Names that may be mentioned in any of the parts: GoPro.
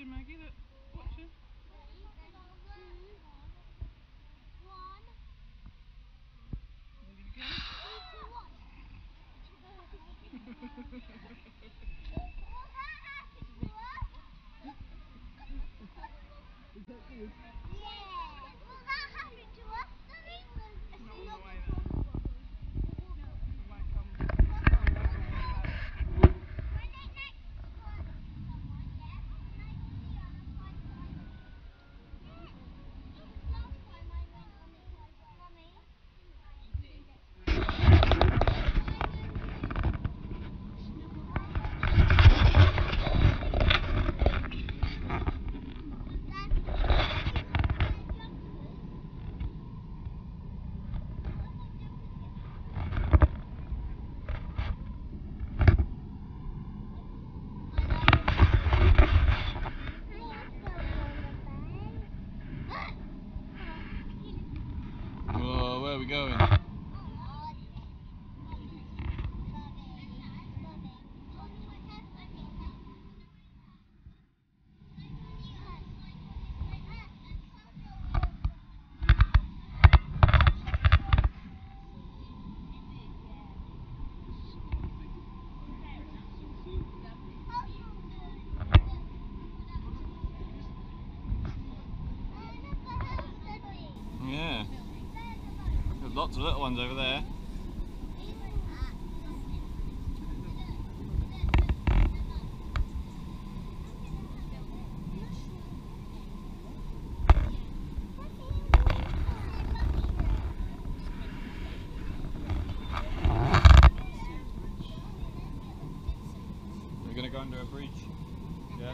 watching, Maggie. Look, watching. 3, 2, 1. There you go. Yeah. Well, that happened to us. Going. Yeah. Lots of little ones over there. We're going to go under a bridge. Yeah,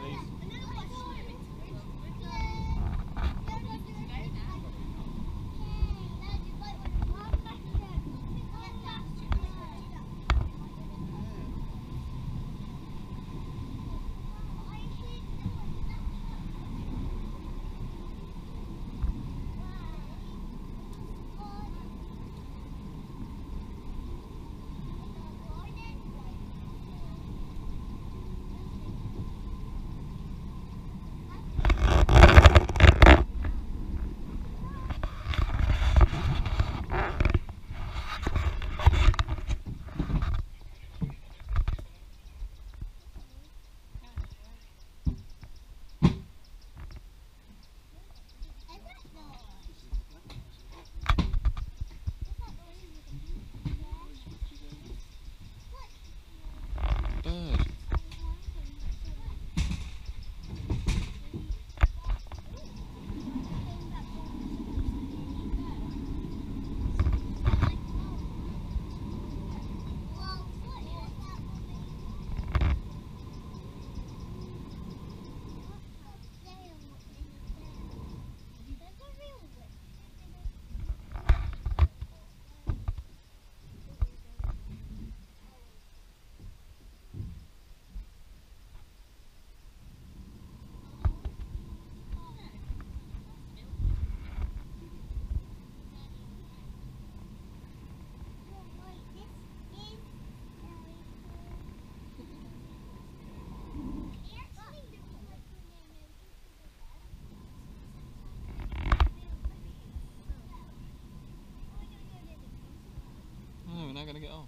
Gonna get off.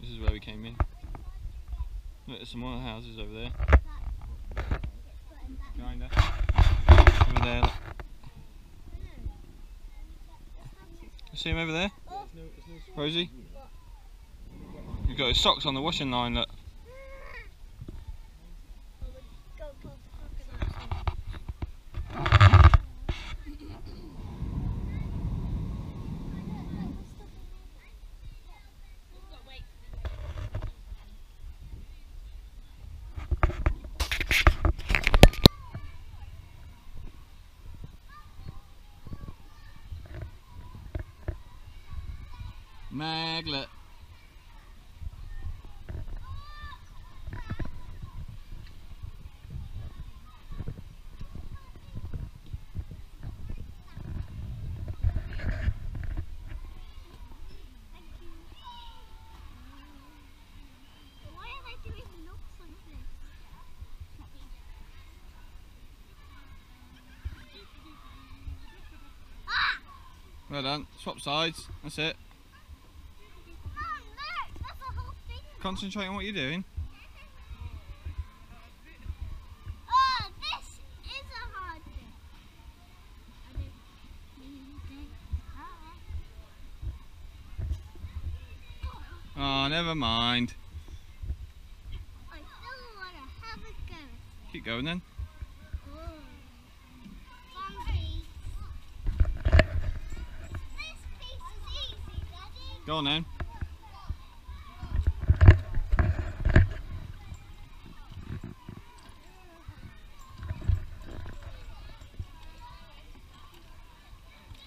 This is where we came in. Look, there's some more houses over there. Kinda. Over there. You see him over there? Rosie? He's got his socks on the washing line, look. Maglet. Well done. Swap sides. That's it. Concentrate on what you're doing. Oh, this is a hard thing. Oh, never mind. I still want to have a go. Keep going then. This piece is easy, Daddy. Go on then.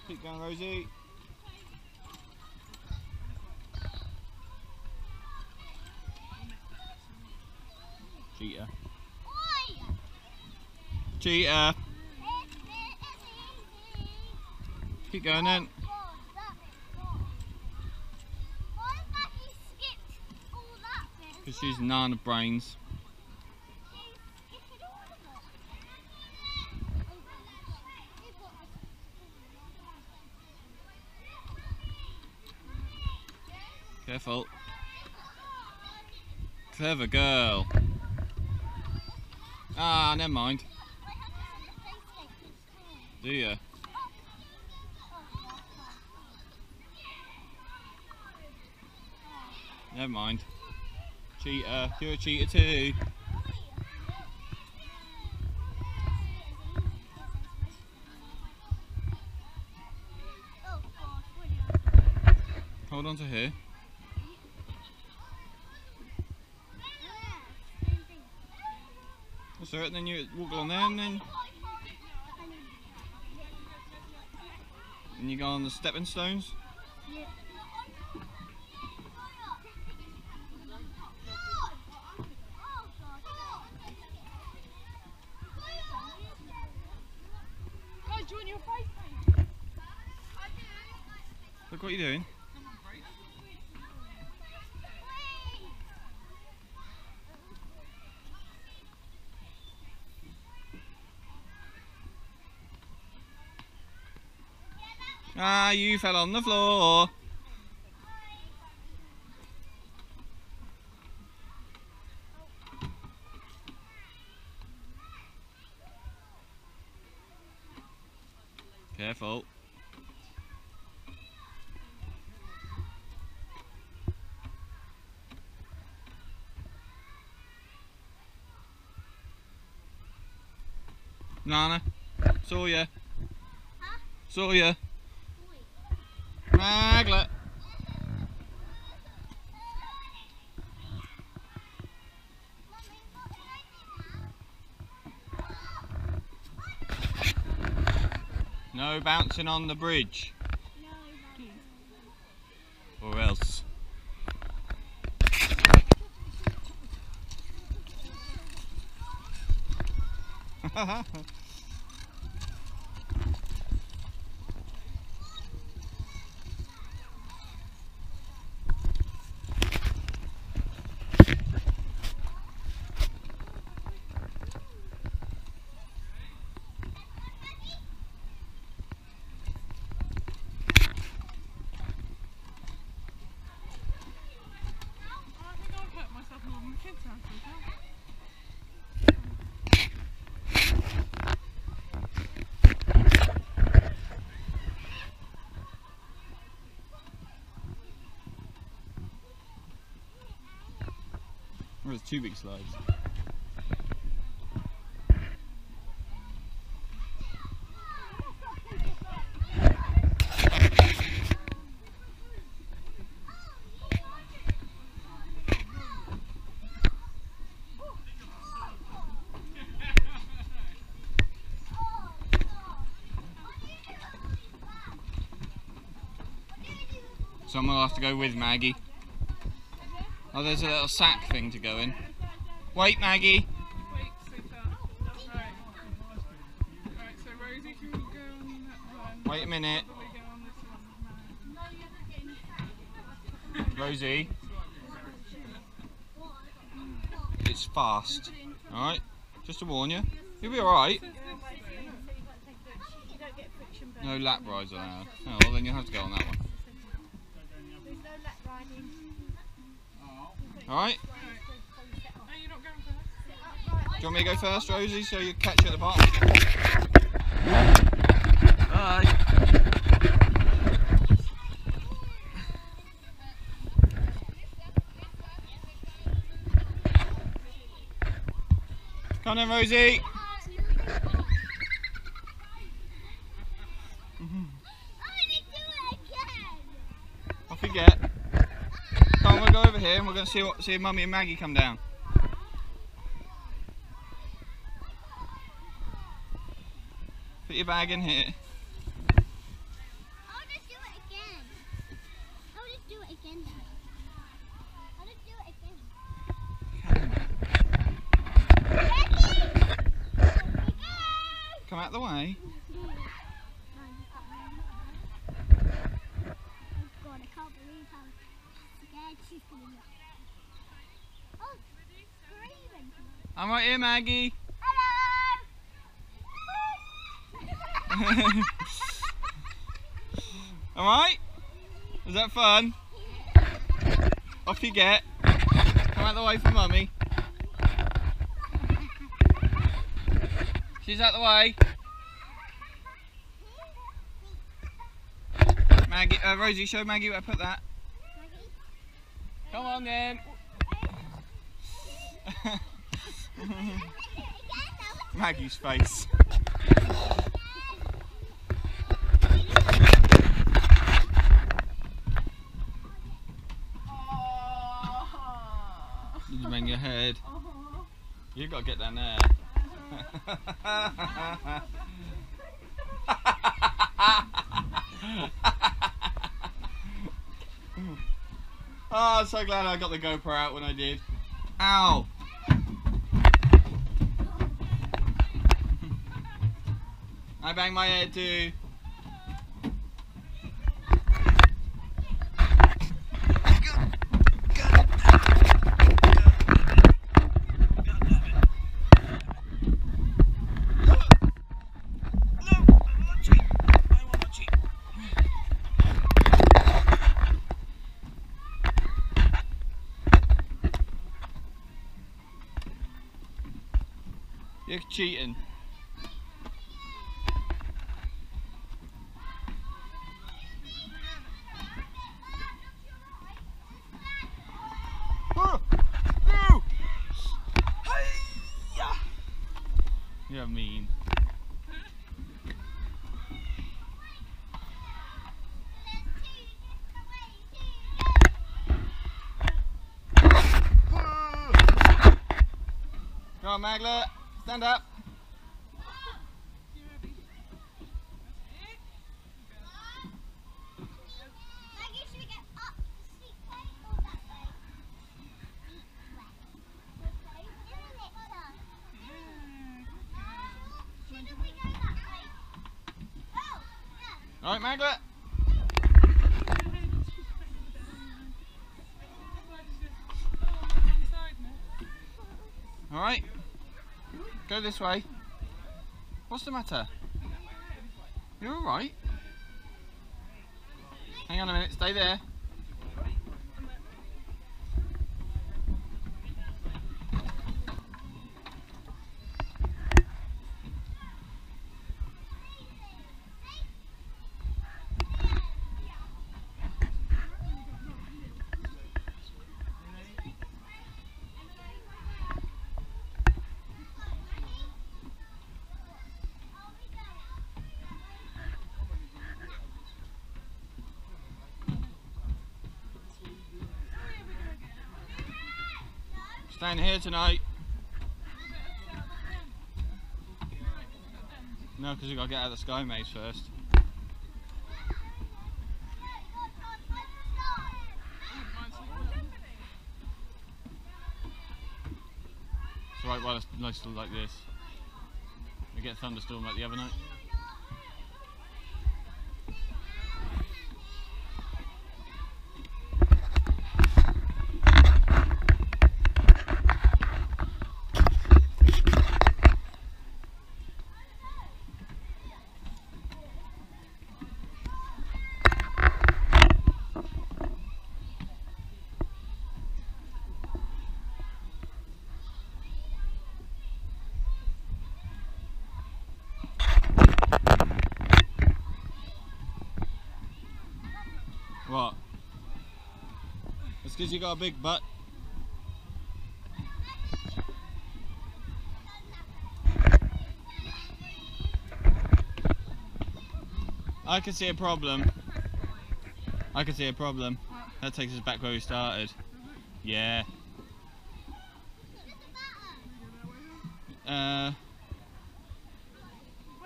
Keep going, Rosie. Cheetah. Cheetah. Keep going then. Why have you skipped all that bit? Because she's none of brains. Careful. Clever girl. Ah, never mind. Do ya? Never mind. Cheater. You're a cheater too. Hold on to her. That's alright, then you walk along there and then you go on the stepping stones. Yeah. Look what you're doing. Ah, you fell on the floor. Careful. Nana, saw ya. Huh? Saw ya. Maglet. No bouncing on the bridge. No. Or else. There's two big slides. Someone will have to go with Maggie. Oh, there's a little sack thing to go in. Wait, Maggie. Wait, sweetheart. Right. Right, so Rosie, can we go on that one? Wait a minute. Rosie. It's fast. Alright? Just to warn you. You'll be alright. No lap rides allowed. Oh, well then you'll have to go on that one. There's no lap riding. Alright? No, you're not going first. Do you want me to go first, Rosie, so you catch you at the bottom? Bye. Come on then, Rosie. Off you get. Come on, we'll go over here and we're going to see Mummy and Maggie come down. Put your bag in here. I'll just do it again. I'll just do it again now. Come out the way. I'm right here, Maggie. Hello. All right? Was that fun? Off you get. Come out the way for Mummy. She's out the way. Maggie, Rosie, show Maggie where I put that. Come on then. Maggie's face. Did you bang your head? You've got to get down there. Oh, I'm so glad I got the GoPro out when I did. Ow! I banged my head too. You're cheating. You're mean. Come on, Magler. Stand up. All right, Maglet. All right. Go this way. What's the matter? You're all right. Hang on a minute. Stay there. Staying here tonight. No, because we've got to get out of the sky maze first. It's right while it's nice like this. We get a thunderstorm like the other night. because you got a big butt. I can see a problem. I can see a problem. That takes us back where we started. Yeah.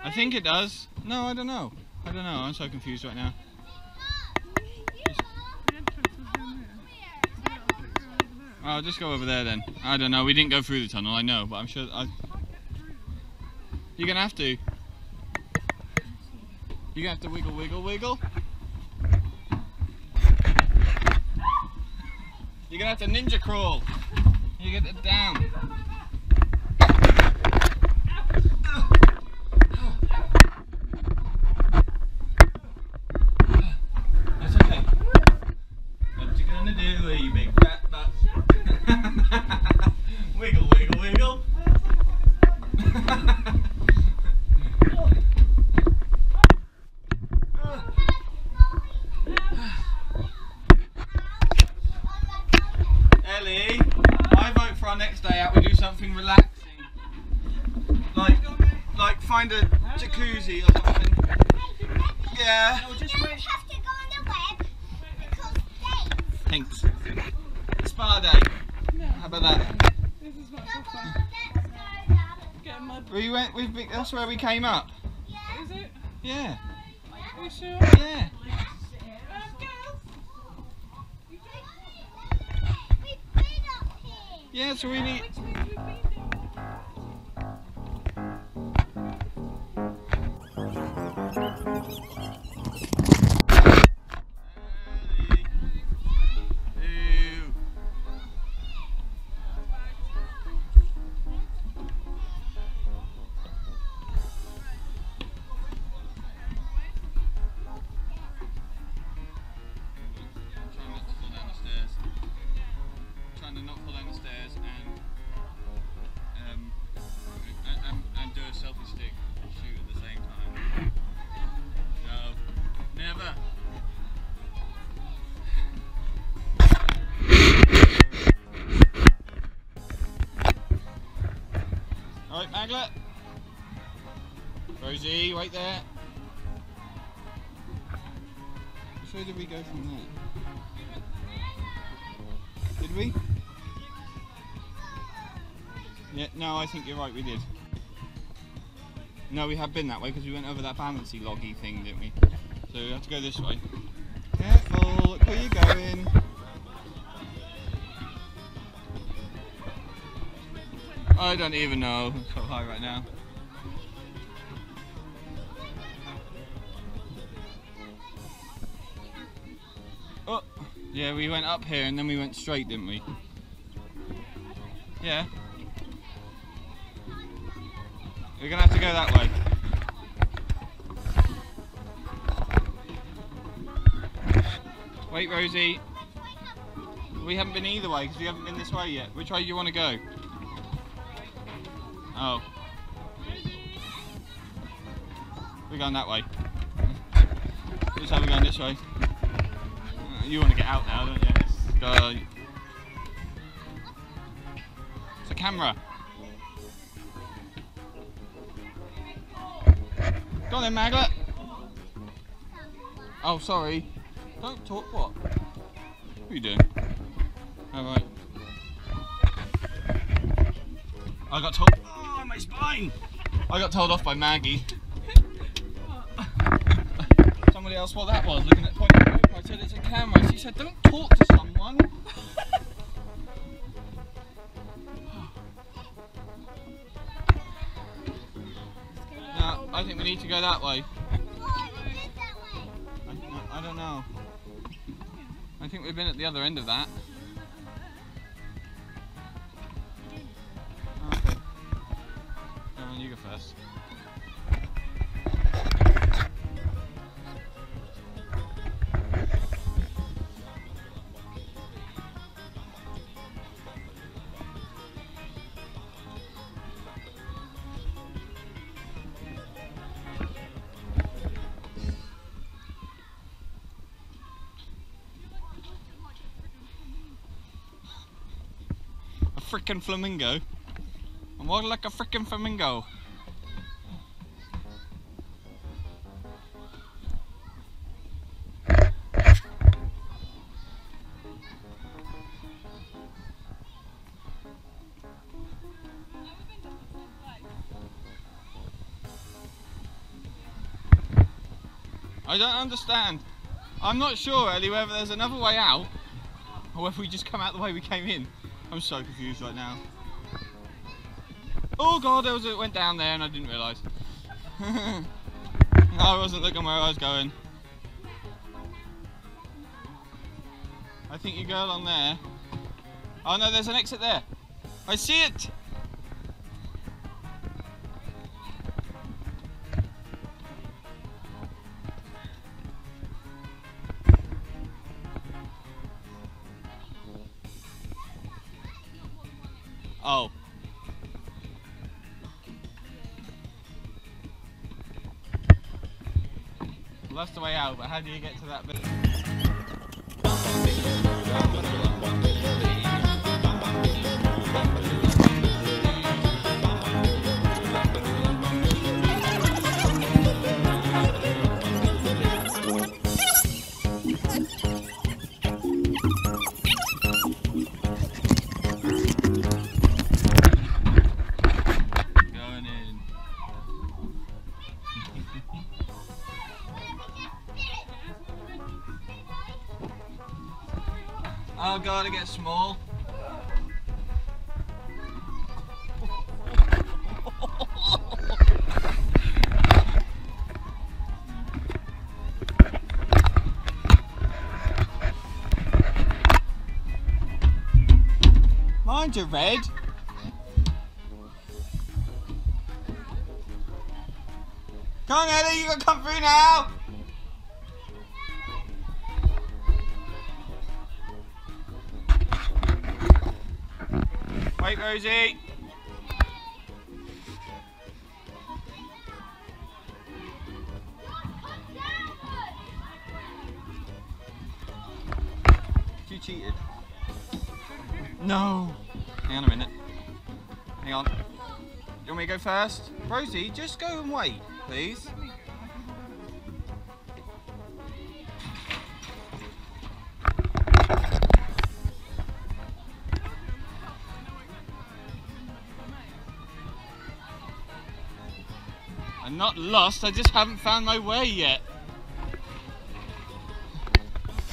I think it does. No, I don't know. I don't know. I'm so confused right now. I'll just go over there then. I don't know. We didn't go through the tunnel. I know, but I'm sure you're gonna have to. You're gonna have to wiggle, wiggle, wiggle. You're gonna have to ninja crawl. You get it down. That's okay. What you gonna do, you big fat butt? Wiggle, wiggle, wiggle. Ellie, I vote for our next day out, we do something relaxing. Like find a jacuzzi or something. Yeah. No, just wait. You have to go on the web because dates. Thanks. Spa day. How about that? This is much more fun. Let's go down. Mud. We went. That's where we came up. Yeah. Is it? Yeah. Are you sure? Yeah. Girls. We've been up here. Yeah. So we need. Which means we've been there. Alright, Maglet. Rosie, wait there. Which way did we go from there? Did we? Yeah, no, I think you're right, we did. No, we have been that way because we went over that balancey loggy thing, didn't we? So we have to go this way. Careful, look where you're going. I don't even know. I'm so high right now. Oh, yeah, we went up here and then we went straight, didn't we? Yeah. We're gonna have to go that way. Wait, Rosie. We haven't been either way because we haven't been this way yet. Which way do you want to go? Oh. We're going that way. This time we're going this way. You want to get out now, don't you? Go. It's a camera. Go on then, Maglet. Oh, sorry. Don't talk, what are you doing? Alright. I got told. Oh, my spine! I got told off by Maggie. Somebody else, what that was, looking at point of view. I said it's a camera. She said, don't talk to someone. No, I think we need to go that way. Why we did that way? I don't know. I think we've been at the other end of that. You go first. freaking flamingo. I'm walking like a freaking flamingo. I don't understand. I'm not sure, Ellie, whether there's another way out or whether we just come out the way we came in. I'm so confused right now. Oh God, it went down there and I didn't realise. No, I wasn't looking where I was going. I think you go along there. Oh no, there's an exit there. I see it! Oh. Well, that's the way out, but how do you get to that bit? Oh God, it gets small. Mind you, Red. Come on, Ellie, you gotta come through now. Wait, Rosie! She cheated. No! Hang on a minute. Hang on. Do you want me to go first? Rosie, just go and wait, please. I'm not lost, I just haven't found my way yet.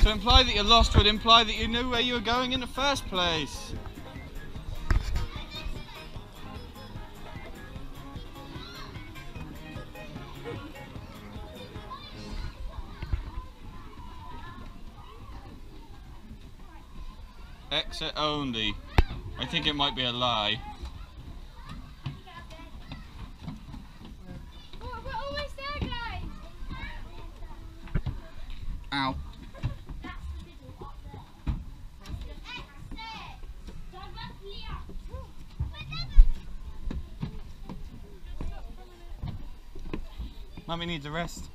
To imply that you're lost would imply that you knew where you were going in the first place. Exit only. I think it might be a lie. Ow. Mummy needs a rest.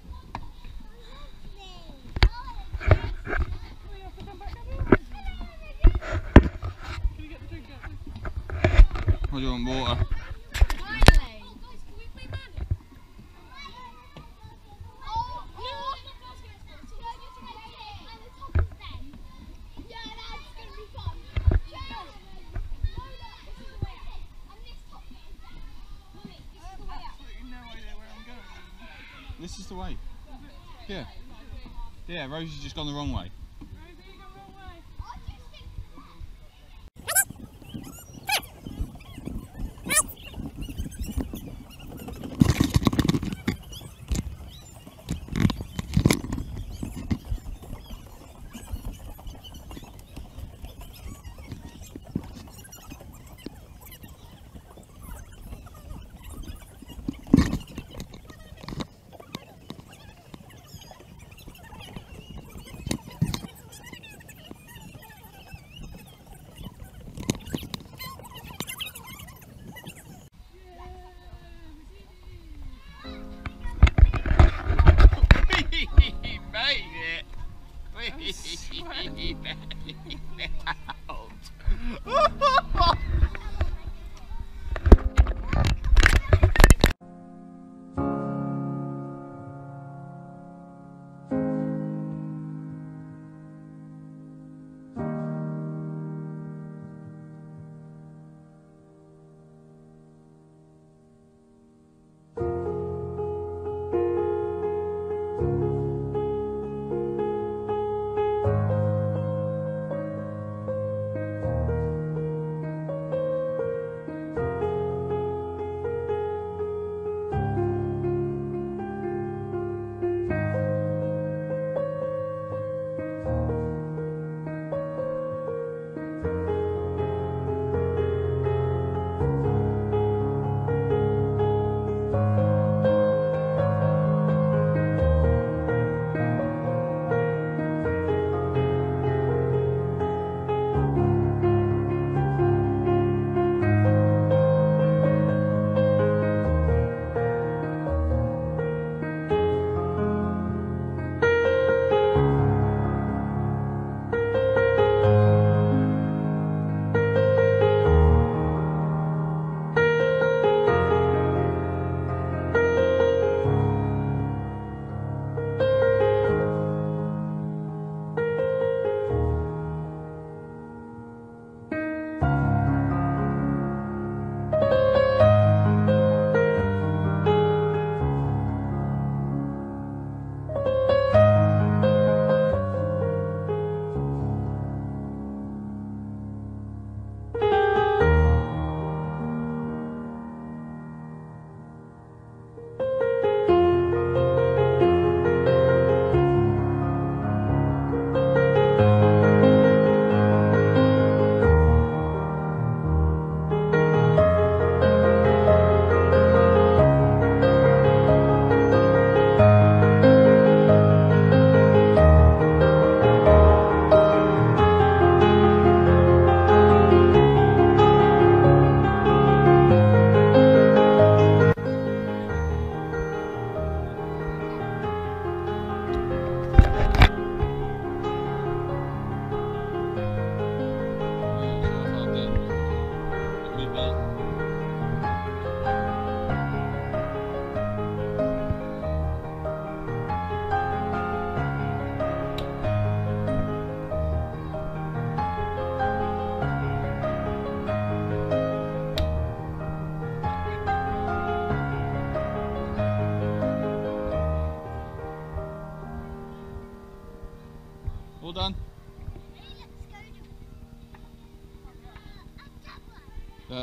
What do you want, water? This is the way. Yeah. Yeah, Rosie's just gone the wrong way.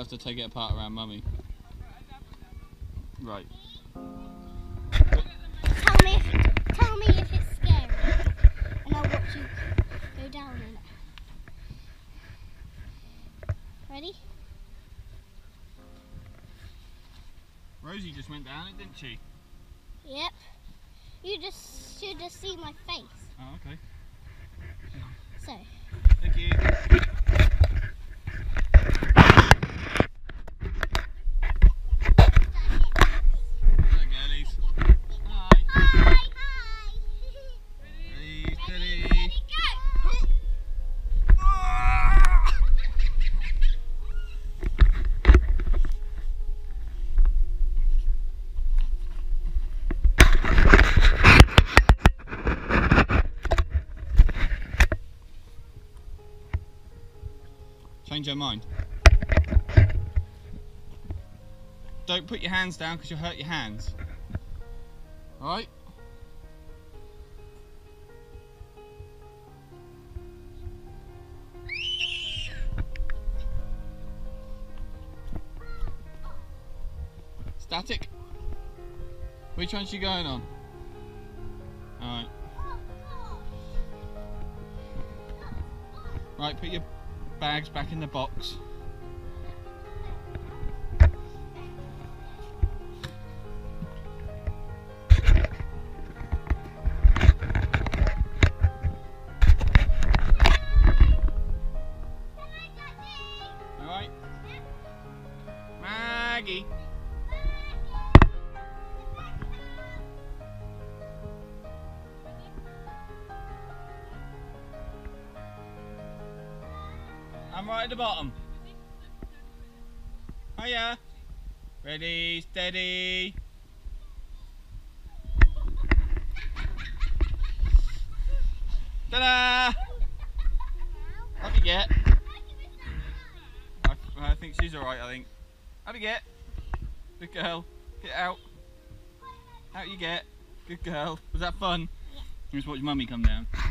have to take it apart around mummy. Right. Tell me if it's scary, and I'll watch you go down in it. Ready? Rosie just went down it, didn't she? Yep. You just should have seen my face. Oh, okay. So. Thank you. Hello, girlies. Hi. Hi. Hi. Ready, steady. Ready, go. Change your mind. Don't put your hands down because you'll hurt your hands. Alright? Static? Which one's she going on? Alright. Right, put your bags back in the box. All right, Maggie. I'm right at the bottom. Hiya. Ready, steady. Ta-da! Up you get. I think she's alright, I think. Up you get. Good girl. Get out. Out you get. Good girl. Was that fun? Yeah. Just watch mummy come down.